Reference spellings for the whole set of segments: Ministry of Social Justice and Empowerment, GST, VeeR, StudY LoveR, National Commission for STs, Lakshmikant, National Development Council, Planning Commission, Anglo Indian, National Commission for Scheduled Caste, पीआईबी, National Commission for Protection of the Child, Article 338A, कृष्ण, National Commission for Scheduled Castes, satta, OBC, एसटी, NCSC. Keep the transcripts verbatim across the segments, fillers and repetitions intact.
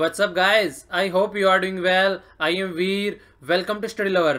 What's up guys? I hope you are doing well. I am Veer. Welcome to Study Lover.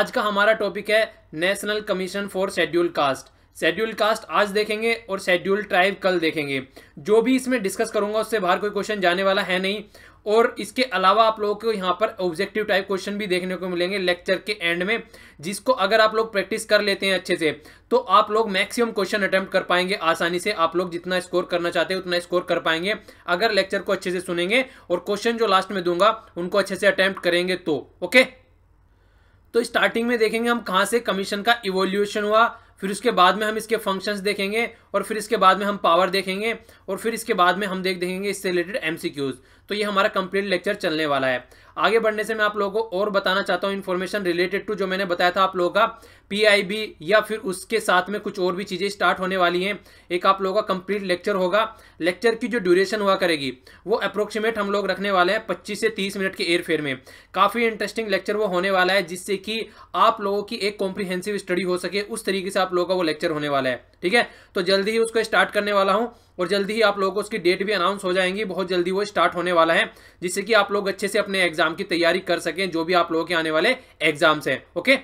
आज का हमारा topic है national commission for scheduled caste. Scheduled caste आज देखेंगे और scheduled tribe कल देखेंगे. जो भी इसमें डिस्कस करूंगा उससे बाहर कोई क्वेश्चन जाने वाला है नहीं. और इसके अलावा आप लोगों को यहाँ पर ऑब्जेक्टिव टाइप क्वेश्चन भी देखने को मिलेंगे लेक्चर के एंड में, जिसको अगर आप लोग प्रैक्टिस कर लेते हैं अच्छे से तो आप लोग मैक्सिमम क्वेश्चन अटेम्प्ट कर पाएंगे आसानी से. आप लोग जितना स्कोर करना चाहते हैं उतना स्कोर कर पाएंगे अगर लेक्चर को अच्छे से सुनेंगे और क्वेश्चन जो लास्ट में दूंगा उनको अच्छे से अटेम्प्ट करेंगे तो. ओके, तो स्टार्टिंग में देखेंगे हम कहाँ से कमीशन का इवोल्यूशन हुआ, फिर उसके बाद में हम इसके फंक्शंस देखेंगे और फिर इसके बाद में हम पावर देखेंगे और फिर इसके बाद में हम देख देखेंगे इससे रिलेटेड एमसीक्यूज. तो ये हमारा कंप्लीट लेक्चर चलने वाला है. आगे बढ़ने से मैं आप लोगों को और बताना चाहता हूँ इन्फॉर्मेशन रिलेटेड टू जो मैंने बताया था आप लोगों का पीआईबी, या फिर उसके साथ में कुछ और भी चीज़ें स्टार्ट होने वाली हैं. एक आप लोगों का कंप्लीट लेक्चर होगा. लेक्चर की जो ड्यूरेशन हुआ करेगी वो अप्रोक्सीमेट हम लोग रखने वाले हैं पच्चीस से तीस मिनट के एयरफेयर में. काफ़ी इंटरेस्टिंग लेक्चर वो होने वाला है जिससे कि आप लोगों की एक कॉम्प्रीहेंसिव स्टडी हो सके, उस तरीके से आप लोगों का वो लेक्चर होने वाला है. ठीक है, तो जल्दी ही उसको स्टार्ट करने वाला हूँ और जल्दी ही आप लोगों को उसकी डेट भी अनाउंस हो जाएंगी. बहुत जल्दी वो स्टार्ट होने वाला है जिससे कि आप लोग अच्छे से अपने एग्जाम की तैयारी कर सकें, जो भी आप लोगों के आने वाले एग्जाम्स हैं. ओके,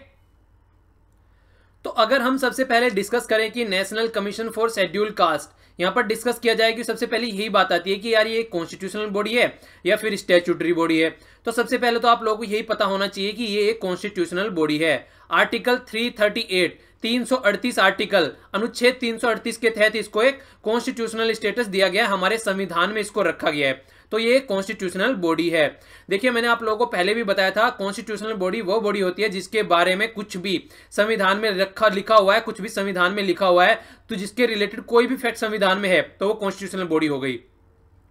तो अगर हम सबसे पहले डिस्कस करें कि national commission for scheduled caste, यहाँ पर डिस्कस किया जाए कि सबसे पहले यही बात आती है कि यार ये कॉन्स्टिट्यूशनल बॉडी है या फिर स्टैट्यूटरी बॉडी है. तो सबसे पहले तो आप लोगों को यही पता होना चाहिए कि ये एक कॉन्स्टिट्यूशनल बॉडी है. आर्टिकल थ्री थर्टी एट, तीन सौ अड़तीस आर्टिकल, अनुच्छेद तीन सौ अड़तीस के तहत इसको एक कॉन्स्टिट्यूशनल स्टेटस दिया गया है. हमारे संविधान में इसको रखा गया है. तो ये एक कॉन्स्टिट्यूशनल बॉडी है. देखिए, मैंने आप लोगों को पहले भी बताया था कॉन्स्टिट्यूशनल बॉडी वो बॉडी होती है जिसके बारे में कुछ भी संविधान में रखा लिखा हुआ है, कुछ भी संविधान में लिखा हुआ है तो जिसके रिलेटेड कोई भी फैक्ट संविधान में है तो वो कॉन्स्टिट्यूशनल बॉडी हो गई.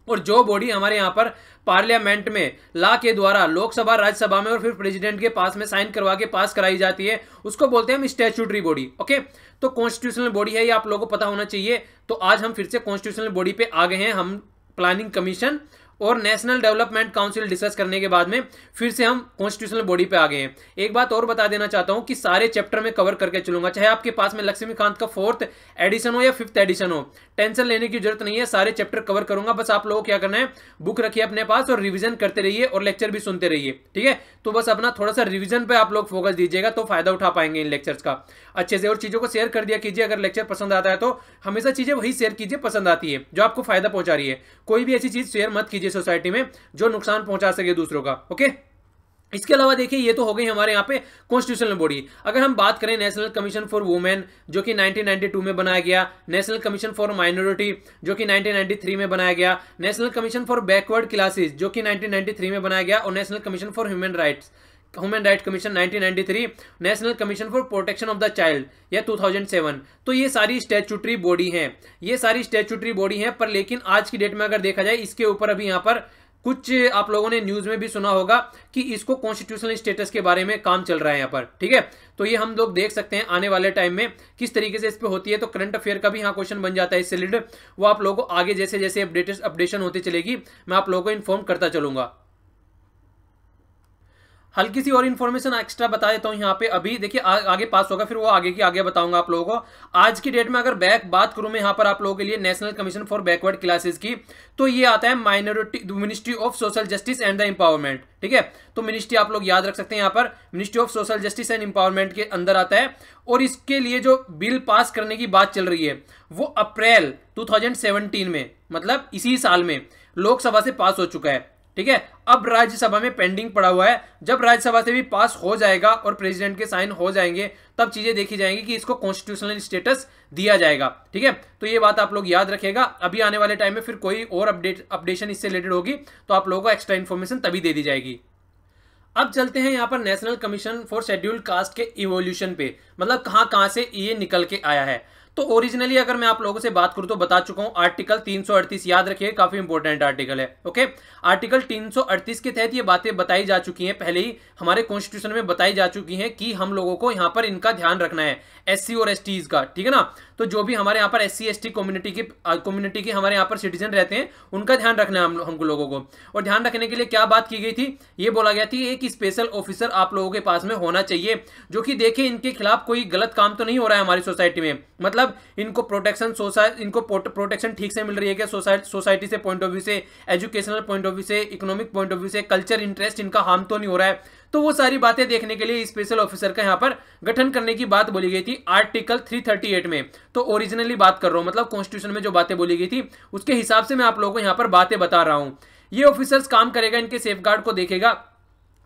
और जो बॉडी हमारे यहाँ पर पार्लियामेंट में ला के द्वारा लोकसभा, राज्यसभा में और फिर प्रेसिडेंट के पास में साइन करवा के पास कराई जाती है उसको बोलते हैं हम स्टैट्यूटरी बॉडी. ओके, तो कॉन्स्टिट्यूशनल बॉडी है, ये आप लोगों को पता होना चाहिए. तो आज हम फिर से कॉन्स्टिट्यूशनल बॉडी पे आ गए हैं. हम प्लानिंग कमीशन और नेशनल डेवलपमेंट काउंसिल डिस्कस करने के बाद में फिर से हम कॉन्स्टिट्यूशनल बॉडी पे आ गए हैं. एक बात और बता देना चाहता हूं कि सारे चैप्टर में कवर करके चलूंगा, चाहे आपके पास में लक्ष्मीकांत का फोर्थ एडिशन हो या फिफ्थ एडिशन हो. टेंशन लेने की जरूरत नहीं है, सारे चैप्टर कवर करूंगा. बस आप लोगों को क्या करना है, बुक रखिए अपने पास और रिविजन करते रहिए और लेक्चर भी सुनते रहिए. ठीक है, तो बस अपना थोड़ा सा रिविजन पर आप लोग फोकस दीजिएगा तो फायदा उठा पाएंगे इन लेक्चर्स का अच्छे से. और चीज़ों को शेयर कर दिया कीजिए. अगर लेक्चर पसंद आता है तो हमेशा चीज़ें वही शेयर कीजिए पसंद आती है, जो आपको फायदा पहुंचा रही है. कोई भी ऐसी चीज़ शेयर मत कीजिए सोसाइटी में जो नुकसान पहुंचा सके दूसरों का. ओके, इसके अलावा देखिए ये तो हो गई हमारे यहाँ पे कॉन्स्टिट्यूशनल बॉडी. अगर हम बात करें नेशनल कमीशन फॉर वुमेन जो कि नाइनटीन नाइंटी टू में बनाया गया, नेशनल कमीशन फॉर माइनॉरिटी जो कि नाइनटीन नाइंटी थ्री में बनाया गया, national commission for backward classes जो कि नाइनटीन नाइंटी थ्री में बनाया गया और national commission for human rights, human right commission nineteen ninety three, national commission for protection of the child या टू थाउजेंड सेवन. तो ये सारी स्टैट्यूटरी बॉडी हैं, ये सारी स्टैट्यूटरी बॉडी हैं. पर लेकिन आज की डेट में अगर देखा जाए इसके ऊपर अभी यहाँ पर कुछ आप लोगों ने न्यूज़ में भी सुना होगा कि इसको कॉन्स्टिट्यूशनल स्टेटस के बारे में काम चल रहा है यहाँ पर. ठीक है, तो ये हम लोग देख सकते हैं आने वाले टाइम में किस तरीके से इस पे होती है. तो करंट अफेयर का भी यहाँ क्वेश्चन बन जाता है इससे रिलेटेड. वो आप लोगों को आगे जैसे जैसे अपडेट अपडेशन होती चलेगी मैं आप लोगों को इन्फॉर्म करता चलूँगा. हल्की सी और इन्फॉर्मेशन एक्स्ट्रा बता देता हूँ यहाँ पे. अभी देखिए आगे पास होगा फिर वो आगे की आगे बताऊंगा आप लोगों को. आज की डेट में अगर बैक बात करूँ मैं यहाँ पर आप लोगों के लिए national commission for backward classes की, तो ये आता है minority ministry of social justice and the empowerment. ठीक है, तो मिनिस्ट्री आप लोग याद रख सकते हैं यहाँ पर, ministry of social justice and empowerment के अंदर आता है. और इसके लिए जो बिल पास करने की बात चल रही है वो अप्रैल टू थाउजेंड सेवनटीन में, मतलब इसी साल में लोकसभा से पास हो चुका है. ठीक है, अब राज्यसभा में पेंडिंग पड़ा हुआ है. जब राज्यसभा से भी पास हो जाएगा और प्रेसिडेंट के साइन हो जाएंगे तब चीजें देखी जाएंगी कि इसको कॉन्स्टिट्यूशनल स्टेटस दिया जाएगा. ठीक है, तो ये बात आप लोग याद रखिएगा. अभी आने वाले टाइम में फिर कोई और अपडेट अपडेशन इससे रिलेटेड होगी तो आप लोगों को एक्स्ट्रा इन्फॉर्मेशन तभी दे दी जाएगी. अब चलते हैं यहाँ पर national commission for scheduled caste के इवोल्यूशन पे, मतलब कहाँ कहाँ से ये निकल के आया है. तो ओरिजिनली अगर मैं आप लोगों से बात करूं तो बता चुका हूं आर्टिकल तीन सौ अड़तीस, याद रखिए काफी इंपॉर्टेंट आर्टिकल है. ओके, आर्टिकल तीन सौ अड़तीस के तहत ये बातें बताई जा चुकी हैं, पहले ही हमारे कॉन्स्टिट्यूशन में बताई जा चुकी हैं कि हम लोगों को यहाँ पर इनका ध्यान रखना है एससी और एसटीज का. ठीक है ना, तो जो भी हमारे यहाँ पर S C S T community की कम्युनिटी के हमारे यहाँ पर सिटीजन रहते हैं उनका ध्यान रखना है हम हमको लोगों को। और ध्यान रखने के लिए क्या बात की गई थी, ये बोला गया थी एक स्पेशल ऑफिसर आप लोगों के पास में होना चाहिए जो कि देखे इनके खिलाफ कोई गलत काम तो नहीं हो रहा है हमारी सोसाइटी में, मतलब इनको प्रोटेक्शन सोसाइटी इनको प्रोटेक्शन ठीक से मिल रही है क्या सोसाइटी से पॉइंट ऑफ व्यू से, एजुकेशनल पॉइंट ऑफ व्यू से, इकोनॉमिक पॉइंट ऑफ व्यू से, कल्चर इंटरेस्ट इनका हार्म तो नहीं हो रहा है। तो वो सारी बातें देखने के लिए स्पेशल ऑफिसर का यहाँ पर गठन करने की बात बोली गई थी आर्टिकल तीन सौ अड़तीस में। तो ओरिजिनली बात कर रहा हूँ, मतलब कॉन्स्टिट्यूशन में जो बातें बोली गई थी उसके हिसाब से मैं आप लोगों को यहाँ पर बातें बता रहा हूँ। ये ऑफिसर्स काम करेगा, इनके सेफगार्ड को देखेगा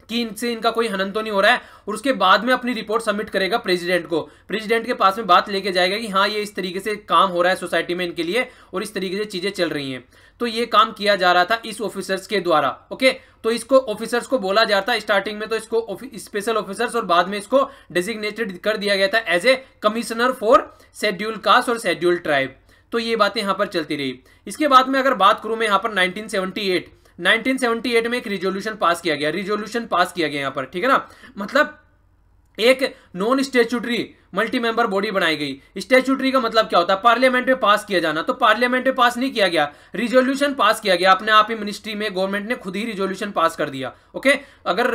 कि इनसे इनका कोई हनन तो नहीं हो रहा है, और उसके बाद में अपनी रिपोर्ट सबमिट करेगा प्रेसिडेंट को। प्रेसिडेंट के पास में बात लेके जाएगा कि हाँ ये इस तरीके से काम हो रहा है सोसाइटी में इनके लिए और इस तरीके से चीज़ें चल रही हैं। तो ये काम किया जा रहा था इस ऑफिसर्स के द्वारा। ओके, तो इसको ऑफिसर्स को बोला जाता है, स्टार्टिंग में तो इसको स्पेशल ऑफिसर्स और बाद में इसको डेजिग्नेटेड कर दिया गया था as a commissioner for scheduled caste और शेड्यूल्ड ट्राइब। तो ये बातें यहाँ पर चलती रही। इसके बाद में अगर बात करूँ मैं यहाँ पर nineteen seventy eight nineteen seventy eight में एक रिजोल्यूशन पास किया गया रिजोल्यूशन पास किया गया यहाँ पर, ठीक है ना। मतलब एक non statutory multi member body बनाई गई। स्टैट्यूटरी का मतलब क्या होता है, पार्लियामेंट में पास किया जाना। तो पार्लियामेंट में पास नहीं किया गया, रिजोल्यूशन पास किया गया अपने आप ही। मिनिस्ट्री में गवर्नमेंट ने खुद ही रिजोल्यूशन पास कर दिया। ओके, अगर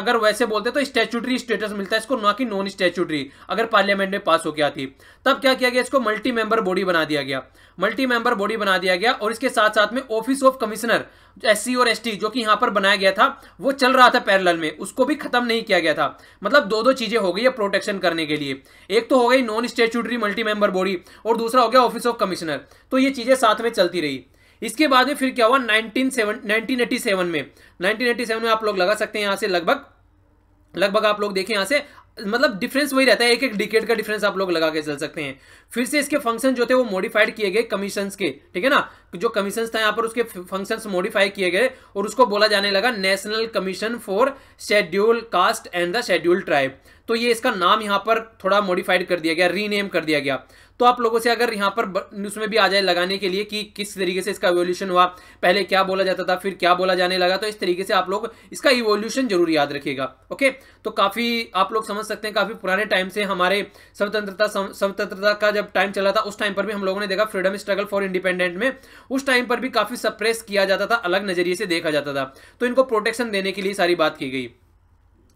अगर वैसे बोलते तो स्टैट्यूटरी स्टेटस मिलता है इसको, ना कि नॉन स्टैट्यूटरी। अगर पार्लियामेंट में पास होकर आती तब क्या किया गया, इसको मल्टी मेंबर बॉडी बना दिया गया मल्टी मेंबर बॉडी बना दिया गया। और इसके साथ साथ में ऑफिस ऑफ कमिश्नर एससी और एसटी जो कि यहाँ पर बनाया गया था वो चल रहा था पैरेलल में, उसको भी खत्म नहीं किया गया था। मतलब दो दो चीजें हो गई है प्रोटेक्शन करने के लिए, एक तो हो गई non statutory multi member body और दूसरा हो गया ऑफिस ऑफ कमिश्नर। तो ये चीजें साथ में चलती रही। इसके बाद में फिर क्या हुआ नाइनटीन एटी सेवन में नाइनटीन एटी सेवन में आप लोग लगा सकते हैं यहाँ से लगभग लगभग आप लोग देखें यहाँ से, मतलब डिफरेंस वही रहता है, एक एक डिकेड का डिफरेंस आप लोग लगा के चल सकते हैं। फिर से इसके फंक्शन जो थे वो मॉडिफाइड किए गए कमीशंस के, ठीक है ना। जो कमीशंस था यहाँ पर उसके फंक्शंस मॉडिफाई किए गए और उसको बोला जाने लगा national commission for scheduled caste and the scheduled tribe. तो ये इसका नाम यहाँ पर थोड़ा मॉडिफाइड कर दिया गया, रीनेम कर दिया गया। तो आप लोगों से अगर यहाँ पर उसमें भी आ जाए लगाने के लिए कि किस तरीके से इसका इवोल्यूशन हुआ, पहले क्या बोला जाता था फिर क्या बोला जाने लगा, तो इस तरीके से आप लोग इसका इवोल्यूशन जरूर याद रखिएगा। ओके, तो काफ़ी आप लोग समझ सकते हैं काफ़ी पुराने टाइम से हमारे स्वतंत्रता स्वतंत्रता का जब टाइम चला था उस टाइम पर भी हम लोगों ने देखा फ्रीडम स्ट्रगल फॉर इंडिपेंडेंट में उस टाइम पर भी काफ़ी सप्रेस किया जाता था, अलग नज़रिए से देखा जाता था। तो इनको प्रोटेक्शन देने के लिए सारी बात की गई।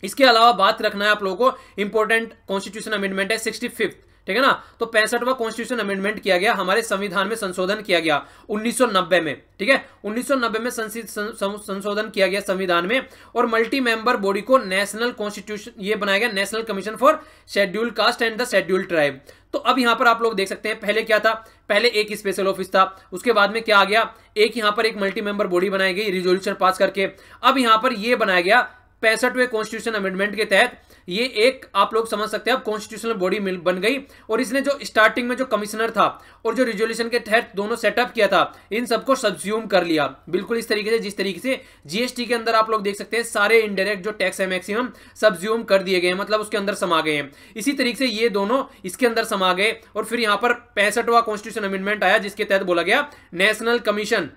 इसके अलावा बात रखना है आप लोगों को, इंपॉर्टेंट कॉन्स्टिट्यूशन अमेंडमेंट है सिक्स्टी फिफ्थ, ठीक है ना। तो पैंसठवां कॉन्स्टिट्यूशन अमेंडमेंट किया गया, हमारे संविधान में संशोधन किया गया उन्नीस सौ नब्बे में, ठीक है। उन्नीस सौ नब्बे में संशोधन किया गया संविधान में, और मल्टी मेंबर बॉडी को नेशनल कॉन्स्टिट्यूशन ये बनाया गया national commission for scheduled caste and the scheduled tribe. तो अब यहाँ पर आप लोग देख सकते हैं पहले क्या था, पहले एक स्पेशल ऑफिस था, उसके बाद में क्या आ गया, एक यहाँ पर एक मल्टी मेंबर बॉडी बनाई गई रिजोल्यूशन पास करके। अब यहाँ पर यह बनाया गया पैंसठवें कॉन्स्टिट्यूशन अमेंडमेंट के तहत ये एक आप लोग समझ सकते हैं अब कॉन्स्टिट्यूशनल बॉडी बन गई। और इसने जो स्टार्टिंग में जो कमिश्नर था और जो रिजोल्यूशन के तहत दोनों सेटअप किया था इन सबको सब्ज्यूम कर लिया, बिल्कुल इस तरीके से जिस तरीके से जीएसटी के अंदर आप लोग देख सकते हैं सारे इनडायरेक्ट जो टैक्स है मैक्सिमम सब्ज्यूम कर दिए गए, मतलब उसके अंदर समा गए हैं। इसी तरीके से ये दोनों इसके अंदर समा गए। और फिर यहाँ पर पैंसठवां कॉन्स्टिट्यूशन अमेंडमेंट आया जिसके तहत बोला गया national commission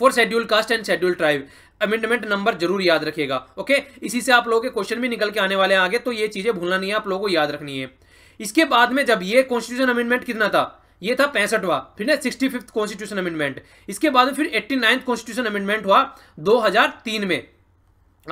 for scheduled caste and scheduled tribe, amendment number जरूर याद रखिएगा। ओके, इसी से आप लोगों के क्वेश्चन भी निकल के आने वाले हैं आगे, तो ये चीजें भूलना नहीं है, आप लोगों को याद रखनी है। इसके बाद में जब ये कॉन्स्टिट्यूशन अमेंडमेंट कितना था, ये था पैंसठवा, फिर ना सिक्सटी फिफ्थ कॉन्स्टिट्यूशन अमेंडमेंट, इसके बाद फिर एट्टी नाइन्थ कॉन्स्टिट्यूशन अमेंडमेंट हुआ दो हजार तीन में।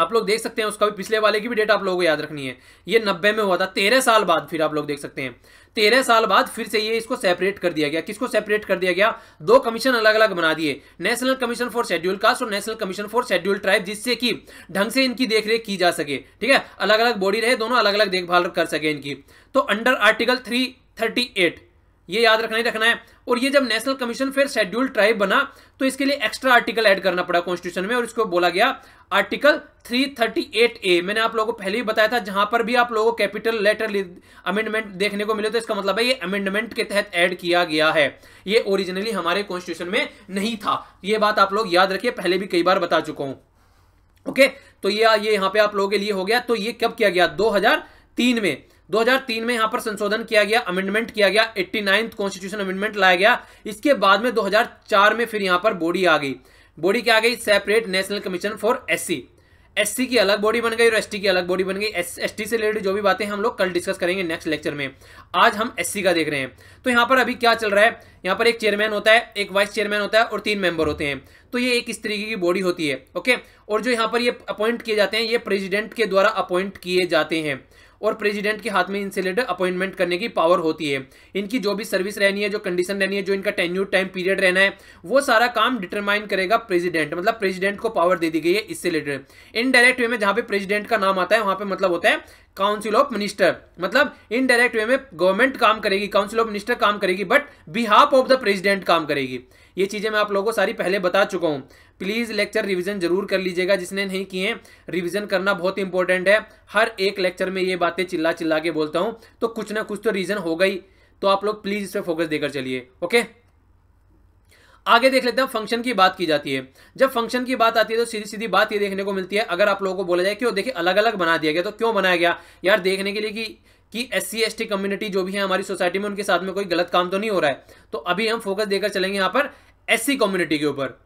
आप लोग देख सकते हैं उसका भी पिछले वाले की भी डेट आप लोगों को याद रखनी है, ये नब्बे में हुआ था, तेरह साल बाद फिर आप लोग देख सकते हैं तेरह साल बाद फिर से ये इसको सेपरेट कर दिया गया। किसको सेपरेट कर दिया गया, दो कमीशन अलग अलग बना दिए, national commission for scheduled caste और national commission for scheduled tribe, जिससे कि ढंग से इनकी देखरेख की जा सके, ठीक है। अलग अलग बॉडी रहे, दोनों अलग अलग देखभाल कर सके इनकी। तो under article three thirty eight ये याद रखना ही रखना है। और ये जब नेशनल कमीशन फिर शेड्यूल्ड ट्राइब बना तो इसके लिए एक्स्ट्रा आर्टिकल ऐड करना पड़ा कॉन्स्टिट्यूशन में, और इसको बोला गया आर्टिकल तीन सौ अड़तीस ए। मैंने आप लोगों को पहले ही बताया था, जहां पर भी आप लोगों को कैपिटल लेटर अमेंडमेंट देखने को मिले तो इसका मतलब है ये अमेंडमेंट के तहत ऐड किया गया है, ये ओरिजिनली हमारे कॉन्स्टिट्यूशन में नहीं था। ये बात आप लोग याद रखिए, पहले भी कई बार बता चुका हूँ। ओके, तो ये ये यहाँ पे आप लोगों के लिए हो गया। तो ये कब किया गया, दो हजार तीन में दो हजार तीन में यहाँ पर संशोधन किया गया, अमेंडमेंट किया गया, एट्टी नाइन्थ कॉन्स्टिट्यूशन अमेंडमेंट लाया गया। इसके बाद में दो हजार चार में फिर यहाँ पर बॉडी आ गई, बॉडी क्या आ गई, separate national commission for SC. SC की अलग बॉडी बन गई और एसटी की अलग बॉडी बन गई। एसटी से रिलेटेड जो भी बातें हम लोग कल डिस्कस करेंगे नेक्स्ट लेक्चर में। आज हम एससी का देख रहे हैं। तो यहाँ पर अभी क्या चल रहा है, यहाँ पर एक चेयरमैन होता है, एक वाइस चेयरमैन होता है और तीन मेंबर होते हैं। तो ये एक इस तरीके की बॉडी होती है, ओके। और जो यहाँ पर ये अपॉइंट किए जाते हैं, ये प्रेसिडेंट के द्वारा अपॉइंट किए जाते हैं और प्रेसिडेंट के हाथ में इनसे रिलेटेड अपॉइंटमेंट करने की पावर होती है। इनकी जो भी सर्विस रहनी है, जो कंडीशन रहनी है, जो इनका टेन्यूर टाइम पीरियड रहना है, वो सारा काम डिटरमाइन करेगा प्रेसिडेंट। मतलब प्रेसिडेंट को पावर दे दी गई है इससे रिलेटेड। इनडायरेक्ट वे में जहाँ पे प्रेसिडेंट का नाम आता है वहाँ पे मतलब होता है काउंसिल ऑफ मिनिस्टर। मतलब इनडायरेक्ट वे में गवर्नमेंट काम करेगी, काउंसिल ऑफ मिनिस्टर काम करेगी, but behalf of the president काम करेगी। ये चीज़ें मैं आप लोगों को सारी पहले बता चुका हूँ। प्लीज़ लेक्चर रिवीजन जरूर कर लीजिएगा, जिसने नहीं किए हैं रिवीजन करना बहुत इंपॉर्टेंट है। हर एक लेक्चर में ये बातें चिल्ला चिल्ला के बोलता हूँ, तो कुछ ना कुछ तो रीज़न होगा ही। तो आप लोग प्लीज़ इस पर फोकस देकर चलिए, ओके। आगे देख लेते हैं, फंक्शन की बात की जाती है। जब फंक्शन की बात आती है तो सीधी सीधी बात ये देखने को मिलती है, अगर आप लोगों को बोला जाए कि वो देखिए अलग अलग बना दिया गया, तो क्यों बनाया गया यार, देखने के लिए कि कि S C S T community जो भी है हमारी सोसाइटी में, उनके साथ में कोई गलत काम तो नहीं हो रहा है। तो अभी हम फोकस देकर चलेंगे यहाँ पर एस सी कम्युनिटी के ऊपर।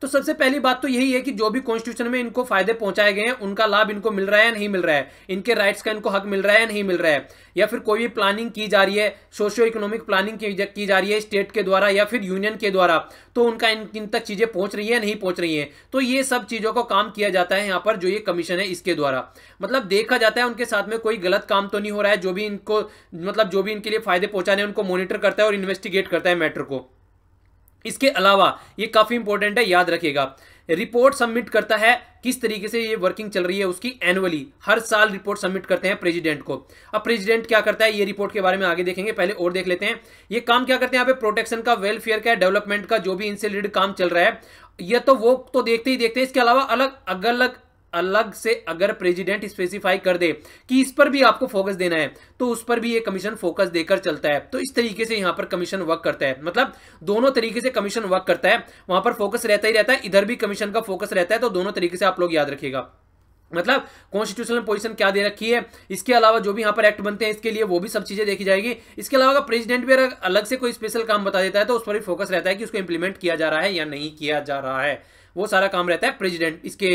तो सबसे पहली बात तो यही है कि जो भी कॉन्स्टिट्यूशन में इनको फायदे पहुंचाए गए हैं, उनका लाभ इनको मिल रहा है या नहीं मिल रहा है, इनके राइट्स का इनको हक मिल रहा है या नहीं मिल रहा है, या फिर कोई भी प्लानिंग की जा रही है, सोशियो इकोनॉमिक प्लानिंग की जा रही है स्टेट के द्वारा या फिर यूनियन के द्वारा, तो उनका इन, इन तक चीज़ें पहुँच रही है नहीं पहुँच रही हैं। तो ये सब चीज़ों को काम किया जाता है यहाँ पर जो ये कमीशन है इसके द्वारा। मतलब देखा जाता है उनके साथ में कोई गलत काम तो नहीं हो रहा है, जो भी इनको मतलब जो भी इनके लिए फायदे पहुँचाने उनको मॉनिटर करता है और इन्वेस्टिगेट करता है मैटर को। इसके अलावा ये काफ़ी इंपॉर्टेंट है, याद रखिएगा, रिपोर्ट सबमिट करता है किस तरीके से ये वर्किंग चल रही है उसकी, एनुअली हर साल रिपोर्ट सबमिट करते हैं प्रेसिडेंट को। अब प्रेसिडेंट क्या करता है ये रिपोर्ट के बारे में आगे देखेंगे, पहले और देख लेते हैं ये काम क्या करते हैं। यहाँ पे प्रोटेक्शन का, वेलफेयर का, डेवलपमेंट का जो भी इनसे रिलेटेड काम चल रहा है यह तो वो तो देखते ही देखते हैं। इसके अलावा अलग अलग अलग अलग से अगर प्रेसिडेंट स्पेसिफाई कर दे कि इस पर भी आपको फोकस देना है, तो उस पर भी ये कमीशन फोकस देकर चलता है। तो इस तरीके से यहाँ पर कमीशन वर्क करता है। मतलब दोनों तरीके से कमीशन वर्क करता है, वहाँ पर फोकस रहता ही रहता है, इधर भी कमीशन का फोकस रहता है। तो दोनों तरीके से आप लोग याद रखिएगा। मतलब कॉन्स्टिट्यूशनल पोजीशन क्या दे रखी है, इसके अलावा जो भी यहाँ पर एक्ट बनते हैं इसके लिए वो भी सब चीज़ें देखी जाएगी। इसके अलावा अगर प्रेसिडेंट भी अगर अलग से कोई स्पेशल काम बता देता है तो उस पर भी फोकस रहता है कि उसको इम्प्लीमेंट किया जा रहा है या नहीं किया जा रहा है। वो सारा काम रहता है प्रेसिडेंट इसके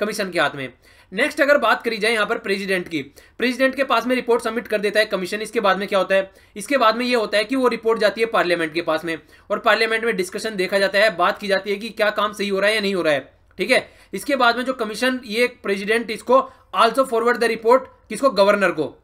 कमीशन के हाथ में। नेक्स्ट अगर बात करी जाए यहाँ पर प्रेसिडेंट की, प्रेसिडेंट के पास में रिपोर्ट सबमिट कर देता है कमीशन। इसके बाद में क्या होता है, इसके बाद में ये होता है कि वो रिपोर्ट जाती है पार्लियामेंट के पास में और पार्लियामेंट में डिस्कशन देखा जाता है, बात की जाती है कि क्या काम सही हो रहा है या नहीं हो रहा है, ठीक है। इसके बाद में जो कमीशन, ये प्रेसिडेंट इसको आल्सो फॉरवर्ड द रिपोर्ट, किसको, गवर्नर को।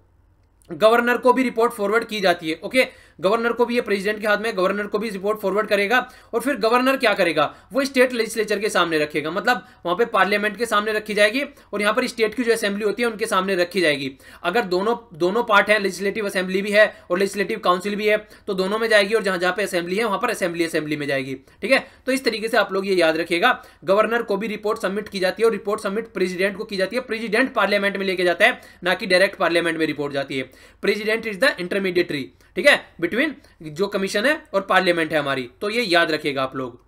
गवर्नर को भी रिपोर्ट फॉरवर्ड की जाती है, ओके। गवर्नर को भी ये प्रेसिडेंट के हाथ में, गवर्नर को भी रिपोर्ट फॉरवर्ड करेगा और फिर गवर्नर क्या करेगा, वो स्टेट लेजिस्लेचर के सामने रखेगा। मतलब वहाँ पे पार्लियामेंट के सामने रखी जाएगी और यहाँ पर स्टेट की जो असेंबली होती है उनके सामने रखी जाएगी। अगर दोनों दोनों पार्ट है, लेजिस्लेटिव असेंबली भी है और लेजिस्लेटिव काउंसिल भी है, तो दोनों में जाएगी और जहाँ जहाँ पे असेंबली है वहाँ पर असेंबली असेंबली में जाएगी, ठीक है। तो इस तरीके से आप लोग ये याद रखिएगा, गवर्नर को भी रिपोर्ट सबमिट की जाती है और रिपोर्ट सबमिट प्रेसिडेंट को की जाती है। प्रेसिडेंट पार्लियामेंट में लेके जाता है, ना कि डायरेक्ट पार्लियामेंट में रिपोर्ट जाती है। प्रेसिडेंट इज द इंटरमीडिएटरी, ठीक है, बिटवीन जो कमीशन है और पार्लियामेंट है हमारी। तो ये याद रखिएगा आप लोग।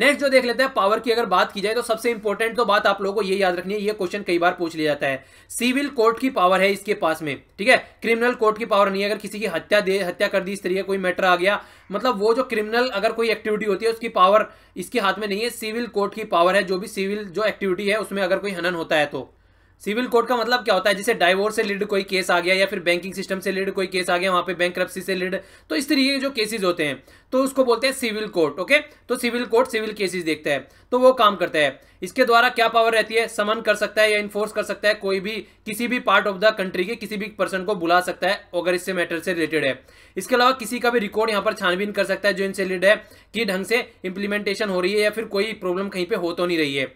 नेक्स्ट जो देख लेते हैं, पावर की अगर बात की जाए तो सबसे इंपॉर्टेंट तो बात आप लोगों को ये याद रखनी है, ये क्वेश्चन कई बार पूछ लिया जाता है। सिविल कोर्ट की पावर है इसके पास में, ठीक है, क्रिमिनल कोर्ट की पावर नहीं है। अगर किसी की हत्या दे हत्या कर दी, इस तरीके कोई मैटर आ गया, मतलब वो जो क्रिमिनल अगर कोई एक्टिविटी होती है उसकी पावर इसके हाथ में नहीं है। सिविल कोर्ट की पावर है, जो भी सिविल जो एक्टिविटी है उसमें अगर कोई हनन होता है तो। सिविल कोर्ट का मतलब क्या होता है, जैसे डाइवोर्स से रिलेटेड कोई केस आ गया या फिर बैंकिंग सिस्टम से रिलेटेड कोई केस आ गया, वहाँ पे बैंकरप्सी से रिलेटेड, तो इस तरीके के जो केसेस होते हैं तो उसको बोलते हैं सिविल कोर्ट, ओके। तो सिविल कोर्ट सिविल केसेस देखता है, तो वो काम करता है। इसके द्वारा क्या पावर रहती है, समन कर सकता है या इन्फोर्स कर सकता है, कोई भी किसी भी पार्ट ऑफ द कंट्री के किसी भी पर्सन को बुला सकता है अगर इससे मैटर से रिलेटेड है। इसके अलावा किसी का भी रिकॉर्ड यहाँ पर छानबीन कर सकता है जो इनसे रिलेटेड है कि ढंग से इंप्लीमेंटेशन हो रही है या फिर कोई प्रॉब्लम कहीं पर हो तो नहीं रही है।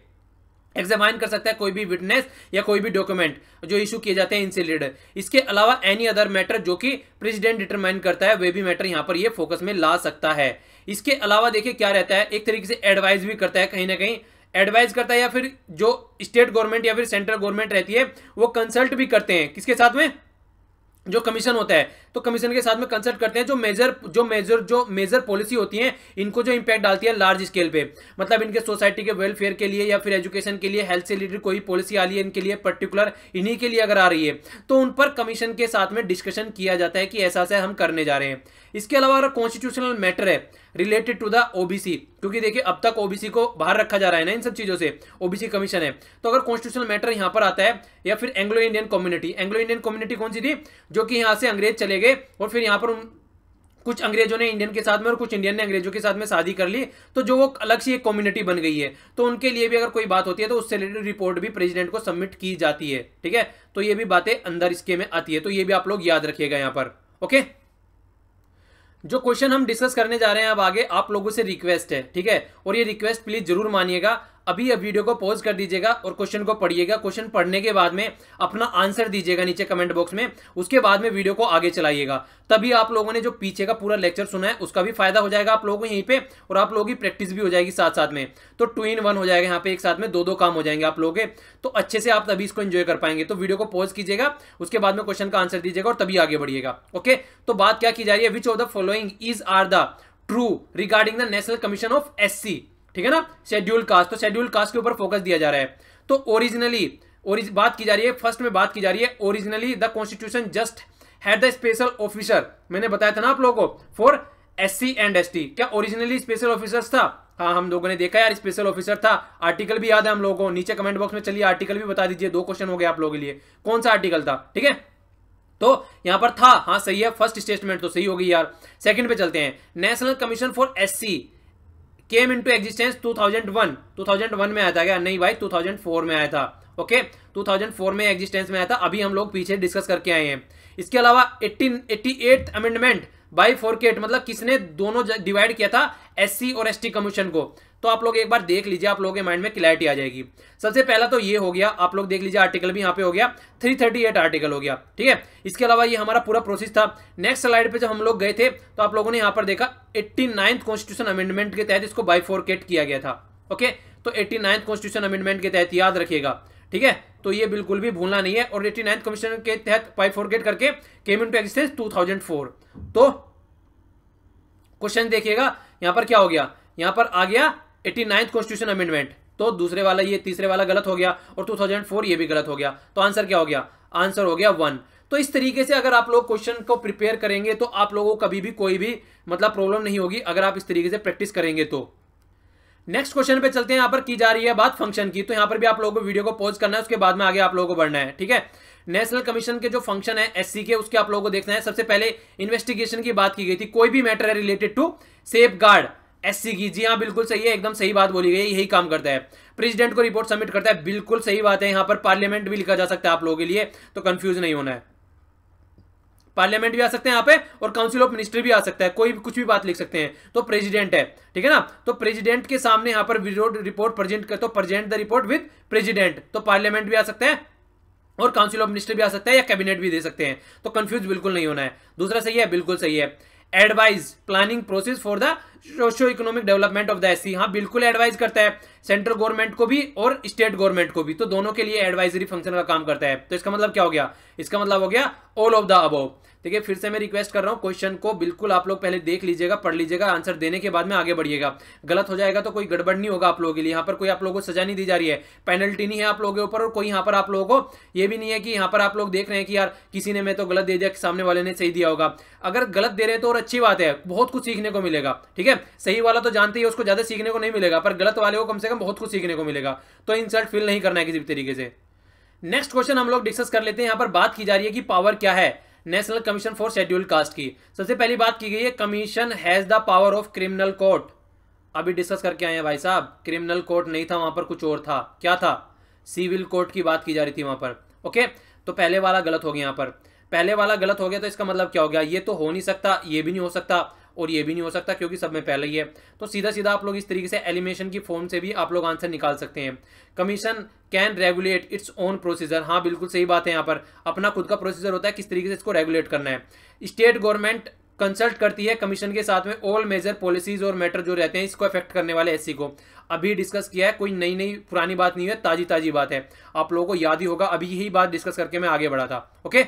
एग्जामिन कर सकता है कोई भी विटनेस या कोई भी डॉक्यूमेंट जो इशू किए जाते हैं इनसे रिलेटेड। इसके अलावा एनी अदर मैटर जो कि प्रेसिडेंट डिटरमाइन करता है, वे भी मैटर यहाँ पर ये फोकस में ला सकता है। इसके अलावा देखिए क्या रहता है, एक तरीके से एडवाइस भी करता है, कहीं ना कहीं एडवाइस करता है, या फिर जो स्टेट गवर्नमेंट या फिर सेंट्रल गवर्नमेंट रहती है वो कंसल्ट भी करते हैं किसके साथ में, जो कमीशन होता है तो कमीशन के साथ में कंसल्ट करते हैं जो मेजर जो मेजर जो मेजर पॉलिसी होती है इनको जो इंपैक्ट डालती है लार्ज स्केल पे, मतलब इनके सोसाइटी के वेलफेयर के लिए या फिर एजुकेशन के लिए, हेल्थ से रिलेटेड कोई पॉलिसी आ रही है इनके लिए पर्टिकुलर, इन्हीं के लिए अगर आ रही है तो उन पर कमीशन के साथ में डिस्कशन किया जाता है कि ऐसा से हम करने जा रहे हैं। इसके अलावा अगर कॉन्स्टिट्यूशनल मैटर है रिलेटेड टू द ओबीसी, क्योंकि देखिए अब तक ओबीसी को बाहर रखा जा रहा है ना इन सब चीजों से, ओबीसी कमीशन है, तो अगर कॉन्स्टिट्यूशनल मैटर यहां पर आता है या फिर Anglo Indian community, Anglo Indian community कौन सी थी जो कि यहां से अंग्रेज चले गए और फिर यहां पर उन कुछ अंग्रेजों ने इंडियन के साथ में और कुछ इंडियन ने अंग्रेजों के साथ में शादी कर ली, तो जो वो अलग सी एक कम्युनिटी बन गई है, तो उनके लिए भी अगर कोई बात होती है तो उससे रिलेटेड रिपोर्ट भी प्रेसिडेंट को सबमिट की जाती है। ठीक है, तो ये भी बातें अंदर इसके में आती है, तो ये भी आप लोग याद रखिएगा यहाँ पर। ओके, जो क्वेश्चन हम डिस्कस करने जा रहे हैं अब आगे, आप लोगों से रिक्वेस्ट है, ठीक है, और ये रिक्वेस्ट प्लीज जरूर मानिएगा, अभी अब वीडियो को पॉज कर दीजिएगा और क्वेश्चन को पढ़िएगा, क्वेश्चन पढ़ने के बाद में अपना आंसर दीजिएगा नीचे कमेंट बॉक्स में, उसके बाद में वीडियो को आगे चलाइएगा, तभी आप लोगों ने जो पीछे का पूरा लेक्चर सुना है उसका भी फायदा हो जाएगा आप लोगों को यहीं पे, और आप लोगों की प्रैक्टिस भी हो जाएगी साथ साथ में, तो टू इन वन हो जाएगा यहाँ पे, एक साथ में दो दो काम हो जाएंगे आप लोगों के, तो अच्छे से आप तभी इसको एंजॉय कर पाएंगे। तो वीडियो को पॉज कीजिएगा, उसके बाद में क्वेश्चन का आंसर दीजिएगा और तभी आगे बढ़िएगा। ओके, तो बात क्या की जा रही है, which of the following is are the true regarding the national commission of S C, ठीक है ना, शेड्यूल कास्ट, तो शेड्यूल कास्ट के ऊपर फोकस दिया जा रहा है। तो ओरिजिनली ओरिज बात की जा रही है, फर्स्ट में बात की जा रही है originally the constitution just had the special officer, मैंने बताया था ना आप लोगों को, फॉर एससी एंड एसटी, क्या ओरिजिनली स्पेशल ऑफिसर्स था, हाँ हम लोगों ने देखा यार स्पेशल ऑफिसर था, आर्टिकल भी याद है हम लोगों को, नीचे कमेंट बॉक्स में चलिए आर्टिकल भी बता दीजिए, दो क्वेश्चन हो गए आप लोगों के लिए कौन सा आर्टिकल था। ठीक है, तो यहां पर था, हाँ सही है, फर्स्ट स्टेटमेंट तो सही होगी यार। सेकंड पे चलते हैं, national commission for SC came into existence two thousand one, two thousand one में आया था क्या, नहीं भाई टू थाउजेंड फोर में आया था। ओके, टू थाउजेंड फोर में एग्जिस्टेंस में आया था, अभी हम लोग पीछे डिस्कस करके आए हैं। इसके अलावा अठारह अट्ठासी अमेंडमेंट बाय फोरकेट, मतलब किसने दोनों डिवाइड किया था एससी और एसटी कमीशन को, तो आप लोग एक बार देख लीजिए, आप लोगों के माइंड में क्लैरिटी आ जाएगी। सबसे पहला तो ये हो गया, आप लोग देख लीजिए आर्टिकल भी यहाँ पे हो गया, थ्री थर्टी एट आर्टिकल हो गया। ठीक है, इसके अलावा ये हमारा पूरा प्रोसेस था। नेक्स्ट स्लाइड पे जब हम लोग गए थे तो आप लोगों ने यहाँ पर देखा एट्टी नाइन्थ कॉन्स्टिट्यूशन अमेंडमेंट के तहत इसको बाइफोरकेट किया गया था। ओके, तो एट्टी नाइन्थ कॉन्स्टिट्यूशन अमेंडमेंट के तहत याद रखिएगा, ठीक है, तो ये बिल्कुल भी भूलना नहीं है। और एट्टी नाइन्थ कमीशन के तहत बाइफोरकेट करके came into existence two thousand four. तो क्वेश्चन देखिएगा यहाँ पर क्या हो गया, यहाँ पर आ गया एट्टी नाइन्थ कॉन्स्टिट्यूशन अमेंडमेंट, तो दूसरे वाला ये, तीसरे वाला गलत हो गया, और टू थाउजेंड फोर ये भी गलत हो गया, तो आंसर क्या हो गया, आंसर हो गया वन। तो इस तरीके से अगर आप लोग क्वेश्चन को प्रिपेयर करेंगे तो आप लोगों को कभी भी कोई भी मतलब प्रॉब्लम नहीं होगी, अगर आप इस तरीके से प्रैक्टिस करेंगे तो। नेक्स्ट क्वेश्चन पे चलते हैं, यहाँ पर की जा रही है बात फंक्शन की, तो यहाँ पर भी आप लोगों को वीडियो को पॉज करना है, उसके बाद में आगे आप लोगों को बढ़ना है। ठीक है, नेशनल कमीशन के जो फंक्शन है एससी के, उसके आप लोगों को देखना है। सबसे पहले इन्वेस्टिगेशन की बात की गई थी, कोई भी मैटर है रिलेटेड टू सेफगार्ड एससी की, जी हाँ बिल्कुल सही है, एकदम सही बात बोली गई, यही काम करता है, प्रेसिडेंट को रिपोर्ट सबमिट करता है, बिल्कुल सही बात है। यहाँ पर पार्लियामेंट भी लिखा जा सकता है आप लोगों के लिए, तो कंफ्यूज नहीं होना है, पार्लियामेंट भी आ सकते हैं यहाँ पे और काउंसिल ऑफ मिनिस्ट्री भी आ सकता है, कोई भी कुछ भी बात लिख सकते हैं, तो प्रेसिडेंट है, ठीक है ना, तो प्रेसिडेंट के सामने यहाँ पर रिपोर्ट प्रेजेंट कर, तो present the report with president, तो पार्लियामेंट भी आ सकते हैं और काउंसिल ऑफ मिनिस्ट्री भी आ सकता है या कैबिनेट भी दे सकते हैं, तो कंफ्यूज बिल्कुल नहीं होना है। दूसरा सही है, बिल्कुल सही है, advice planning process for the socio economic development of the SC, हाँ बिल्कुल एडवाइस करता है, सेंट्रल गवर्नमेंट को भी और स्टेट गवर्नमेंट को भी, तो दोनों के लिए एडवाइजरी फंक्शन का काम करता है। तो इसका मतलब क्या हो गया, इसका मतलब हो गया ऑल ऑफ द अबव। देखिए फिर से मैं रिक्वेस्ट कर रहा हूँ, क्वेश्चन को बिल्कुल आप लोग पहले देख लीजिएगा, पढ़ लीजिएगा, आंसर देने के बाद में आगे बढ़िएगा, गलत हो जाएगा तो कोई गड़बड़ नहीं होगा आप लोगों के लिए, यहाँ पर कोई आप लोगों को सजा नहीं दी जा रही है, पेनल्टी नहीं है आप लोगों के ऊपर, और कोई यहाँ पर आप लोगों को ये भी नहीं है कि यहाँ पर आप लोग देख रहे हैं कि यार किसी ने मैं तो गलत दे दिया, सामने वाले ने सही दिया होगा, अगर गलत दे रहे तो और अच्छी बात है, बहुत कुछ सीखने को मिलेगा। ठीक है, सही वाला तो जानते ही, उसको ज्यादा सीखने को नहीं मिलेगा, पर गलत वाले को कम से कम बहुत कुछ सीखने को मिलेगा, तो इंसल्ट फील नहीं करना है किसी भी तरीके से। नेक्स्ट क्वेश्चन हम लोग डिस्कस कर लेते हैं, यहाँ पर बात की जा रही है कि पावर क्या है national commission for schedule caste की। सबसे पहली बात की गई है commission has the power of criminal court, अभी डिस्कस करके आए हैं भाई साहब, क्रिमिनल कोर्ट नहीं था वहां पर, कुछ और था, क्या था, सिविल कोर्ट की बात की जा रही थी वहां पर। ओके, तो पहले वाला गलत हो गया, यहाँ पर पहले वाला गलत हो गया, तो इसका मतलब क्या हो गया, ये तो हो नहीं सकता, ये भी नहीं हो सकता और ये भी नहीं हो सकता, क्योंकि सब में पहले ही है, तो सीधा सीधा आप लोग इस तरीके से एलिमिनेशन की फॉर्म से भी आप लोग आंसर निकाल सकते हैं। Commission can regulate its own procedure, हाँ बिल्कुल सही बात है, यहाँ पर अपना खुद का प्रोसीजर होता है किस तरीके से इसको रेगुलेट करना है। स्टेट गवर्नमेंट कंसल्ट करती है कमीशन के साथ में ऑल मेजर पॉलिसीज और मैटर जो रहते हैं इसको अफेक्ट करने वाले एससी को, अभी डिस्कस किया है, कोई नई नई पुरानी बात नहीं है, ताजी ताजी बात है, आप लोगों को याद ही होगा, अभी यही बात डिस्कस करके मैं आगे बढ़ा था। ओके,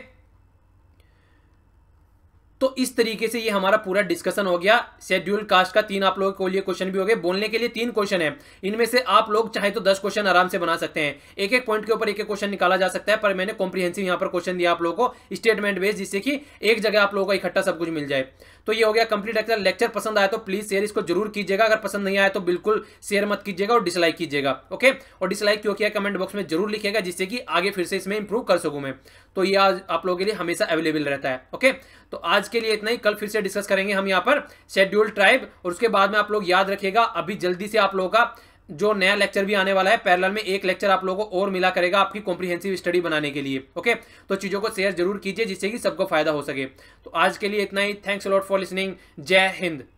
तो इस तरीके से ये हमारा पूरा डिस्कशन हो गया शेड्यूल कास्ट का। तीन आप लोगों के लिए क्वेश्चन भी हो गए, बोलने के लिए तीन क्वेश्चन है, इनमें से आप लोग चाहे तो दस क्वेश्चन आराम से बना सकते हैं, एक एक पॉइंट के ऊपर एक एक क्वेश्चन निकाला जा सकता है, पर मैंने कॉम्प्रिहेंसिव यहाँ पर क्वेश्चन दिया आप लोगों को स्टेटमेंट बेस्ड, जिससे कि एक जगह आप लोगों को इकट्ठा सब कुछ मिल जाए। तो ये हो गया कंप्लीट लेक्चर। लेक्चर पसंद आया तो प्लीज शेयर इसको जरूर कीजिएगा, अगर पसंद नहीं आया तो बिल्कुल शेयर मत कीजिएगा और डिसलाइक कीजिएगा, ओके। और डिसलाइक क्यों किया कमेंट बॉक्स में जरूर लिखिएगा, जिससे कि आगे फिर से इसमें इंप्रूव कर सकूँ मैं। तो ये आज आप लोगों के लिए हमेशा अवेलेबल रहता है, ओके। तो आज के लिए इतना ही, कल फिर से डिस्कस करेंगे हम यहाँ पर शेड्यूल्ड ट्राइब, और उसके बाद में आप लोग याद रखिएगा अभी जल्दी से आप लोगों का जो नया लेक्चर भी आने वाला है, पैरेलल में एक लेक्चर आप लोगों को और मिला करेगा आपकी कॉम्प्रिहेंसिव स्टडी बनाने के लिए, ओके। तो चीज़ों को शेयर जरूर कीजिए जिससे कि सबको फायदा हो सके। तो आज के लिए इतना ही, thanks a lot for listening, जय हिंद।